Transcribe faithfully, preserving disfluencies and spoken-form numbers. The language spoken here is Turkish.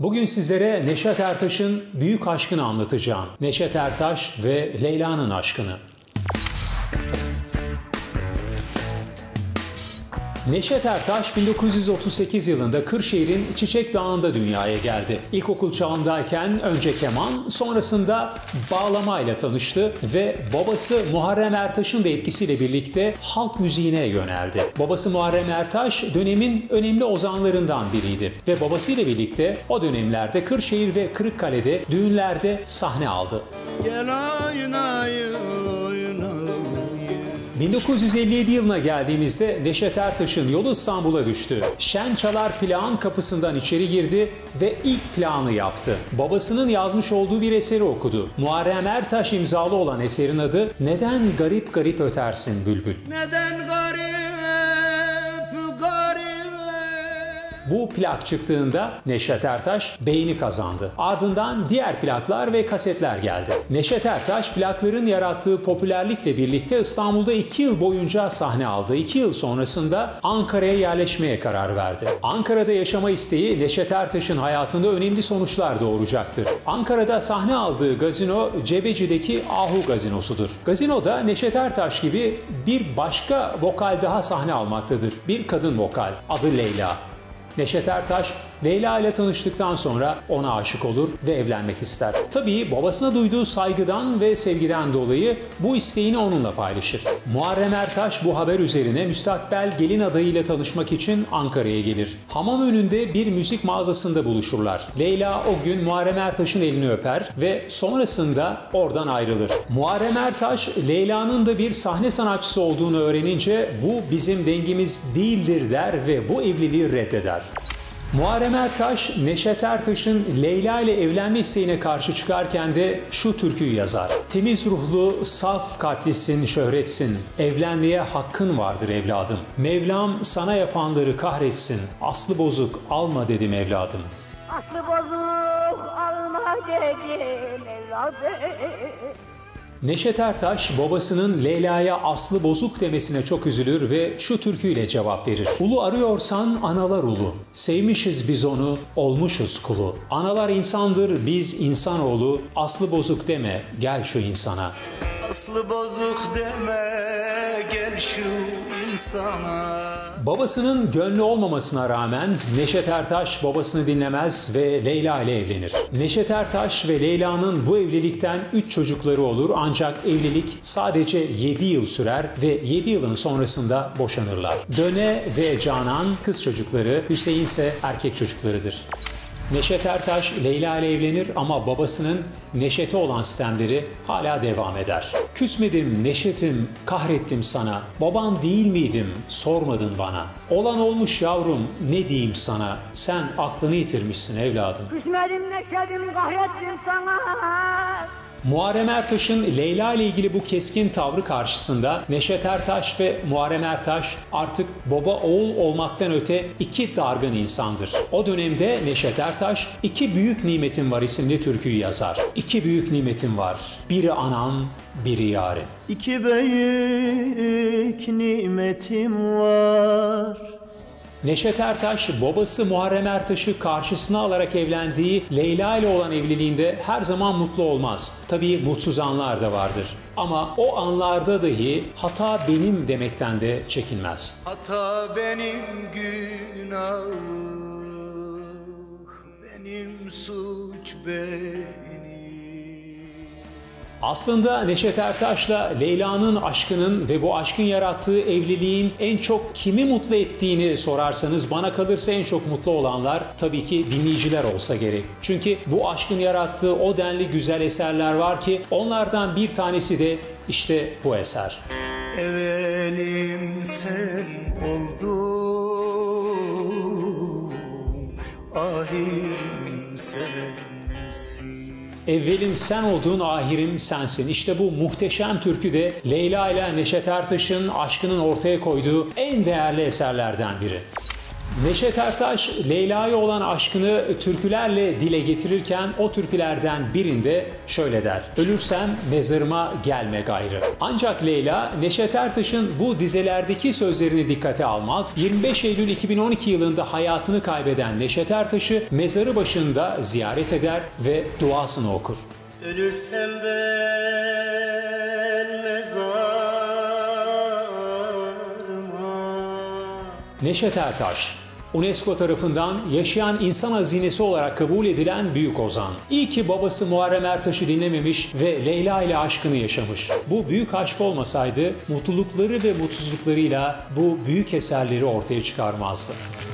Bugün sizlere Neşet Ertaş'ın büyük aşkını anlatacağım. Neşet Ertaş ve Leyla'nın aşkını. Neşet Ertaş bin dokuz yüz otuz sekiz yılında Kırşehir'in Çiçek Dağı'nda dünyaya geldi. İlkokul çağındayken önce keman, sonrasında bağlamayla tanıştı ve babası Muharrem Ertaş'ın da etkisiyle birlikte halk müziğine yöneldi. Babası Muharrem Ertaş dönemin önemli ozanlarından biriydi ve babasıyla birlikte o dönemlerde Kırşehir ve Kırıkkale'de düğünlerde sahne aldı. Gel oynayın. bin dokuz yüz elli yedi yılına geldiğimizde Neşet Ertaş'ın yolu İstanbul'a düştü. Şençalar Plağ'ın kapısından içeri girdi ve ilk plağını yaptı. Babasının yazmış olduğu bir eseri okudu. Muharrem Ertaş imzalı olan eserin adı "Neden Garip Garip Ötersin Bülbül?" Neden garip, garip? Bu plak çıktığında Neşet Ertaş beğeni kazandı. Ardından diğer plaklar ve kasetler geldi. Neşet Ertaş plakların yarattığı popülerlikle birlikte İstanbul'da iki yıl boyunca sahne aldı. iki yıl sonrasında Ankara'ya yerleşmeye karar verdi. Ankara'da yaşama isteği Neşet Ertaş'ın hayatında önemli sonuçlar doğuracaktır. Ankara'da sahne aldığı gazino Cebeci'deki Ahu gazinosudur. Gazinoda Neşet Ertaş gibi bir başka vokal daha sahne almaktadır. Bir kadın vokal. Adı Leyla. Neşet Ertaş, Leyla ile tanıştıktan sonra ona aşık olur ve evlenmek ister. Tabii babasına duyduğu saygıdan ve sevgiden dolayı bu isteğini onunla paylaşır. Muharrem Ertaş bu haber üzerine müstakbel gelin adayıyla tanışmak için Ankara'ya gelir. Hamam önünde bir müzik mağazasında buluşurlar. Leyla o gün Muharrem Ertaş'ın elini öper ve sonrasında oradan ayrılır. Muharrem Ertaş, Leyla'nın da bir sahne sanatçısı olduğunu öğrenince "Bu bizim dengimiz değildir" der ve bu evliliği reddeder. Muharrem Ertaş, Neşet Ertaş'ın Leyla ile evlenme isteğine karşı çıkarken de şu türküyü yazar. Temiz ruhlu, saf kalplisin, şöhretsin. Evlenmeye hakkın vardır evladım. Mevlam sana yapanları kahretsin. Aslı bozuk alma dedim evladım. Aslı bozuk alma dedim evladım. Neşet Ertaş babasının Leyla'ya aslı bozuk demesine çok üzülür ve şu türküyle cevap verir. Ulu arıyorsan analar ulu, sevmişiz biz onu, olmuşuz kulu. Analar insandır, biz insanoğlu, aslı bozuk deme, gel şu insana. Aslı bozuk deme, gel şu insana. Babasının gönlü olmamasına rağmen Neşet Ertaş babasını dinlemez ve Leyla ile evlenir. Neşet Ertaş ve Leyla'nın bu evlilikten üç çocukları olur ancak evlilik sadece yedi yıl sürer ve yedi yılın sonrasında boşanırlar. Döne ve Canan kız çocukları, Hüseyin ise erkek çocuklarıdır. Neşet Ertaş Leyla ile evlenir ama babasının Neşet'e olan sitemleri hala devam eder. Küsmedim Neşet'im, kahrettim sana. Baban değil miydim, sormadın bana. Olan olmuş yavrum, ne diyeyim sana. Sen aklını yitirmişsin evladım. Küsmedim Neşet'im, kahrettim sana. Muharrem Ertaş'ın Leyla ile ilgili bu keskin tavrı karşısında Neşet Ertaş ve Muharrem Ertaş artık baba oğul olmaktan öte iki dargın insandır. O dönemde Neşet Ertaş "İki Büyük Nimetim Var" isimli türküyü yazar. İki büyük nimetim var, biri anam, biri yarim. İki büyük nimetim var. Neşet Ertaş, babası Muharrem Ertaş'ı karşısına alarak evlendiği Leyla ile olan evliliğinde her zaman mutlu olmaz. Tabii mutsuz anlar da vardır. Ama o anlarda dahi hata benim demekten de çekinmez. Hata benim, günah benim, suç benim. Aslında Neşet Ertaş'la Leyla'nın aşkının ve bu aşkın yarattığı evliliğin en çok kimi mutlu ettiğini sorarsanız bana kalırsa en çok mutlu olanlar tabii ki dinleyiciler olsa gerek. Çünkü bu aşkın yarattığı o denli güzel eserler var ki onlardan bir tanesi de işte bu eser. Evelim sen oldum, ahirim sensin. Evvelim sen oldun, ahirim sensin. İşte bu muhteşem türkü de Leyla ile Neşet Ertaş'ın aşkının ortaya koyduğu en değerli eserlerden biri. Neşet Ertaş, Leyla'ya olan aşkını türkülerle dile getirirken o türkülerden birinde şöyle der: "Ölürsem mezarıma gelme gayrı." Ancak Leyla, Neşet Ertaş'ın bu dizelerdeki sözlerini dikkate almaz. yirmi beş Eylül iki bin on iki yılında hayatını kaybeden Neşet Ertaş'ı mezarı başında ziyaret eder ve duasını okur. Ölürsem ben mezarıma. Neşet Ertaş, UNESCO tarafından yaşayan insan hazinesi olarak kabul edilen büyük ozan. İyi ki babası Muharrem Ertaş'ı dinlememiş ve Leyla ile aşkını yaşamış. Bu büyük aşk olmasaydı mutlulukları ve mutsuzluklarıyla bu büyük eserleri ortaya çıkarmazdı.